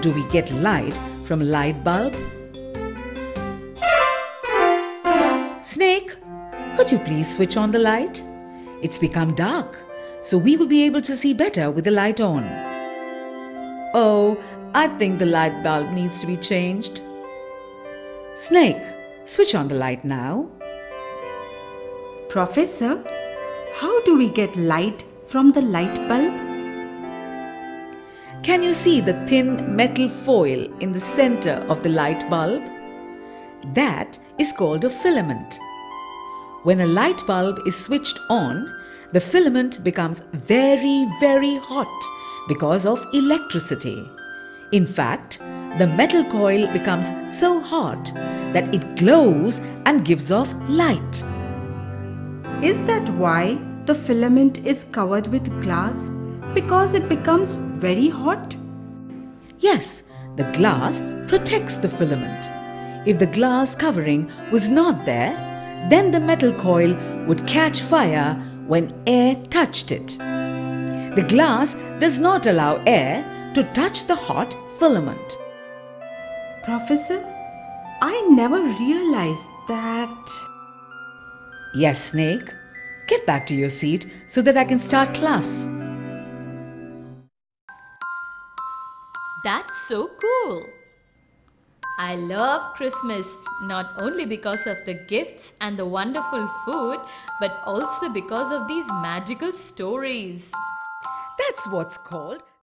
do we get light from a light bulb? Snake, could you please switch on the light? It's become dark, so we will be able to see better with the light on. Oh, I think the light bulb needs to be changed. Snake, switch on the light now. Professor, how do we get light from the light bulb? Can you see the thin metal foil in the center of the light bulb? That is called a filament. When a light bulb is switched on, the filament becomes very, very hot because of electricity. In fact, the metal coil becomes so hot that it glows and gives off light. Is that why the filament is covered with glass? Because it becomes very hot? Yes, the glass protects the filament. If the glass covering was not there, then the metal coil would catch fire when air touched it. The glass does not allow air to touch the hot filament. Professor, I never realized that. Yes, Snake. Get back to your seat so that I can start class. That's so cool. I love Christmas not only because of the gifts and the wonderful food, but also because of these magical stories. That's what's called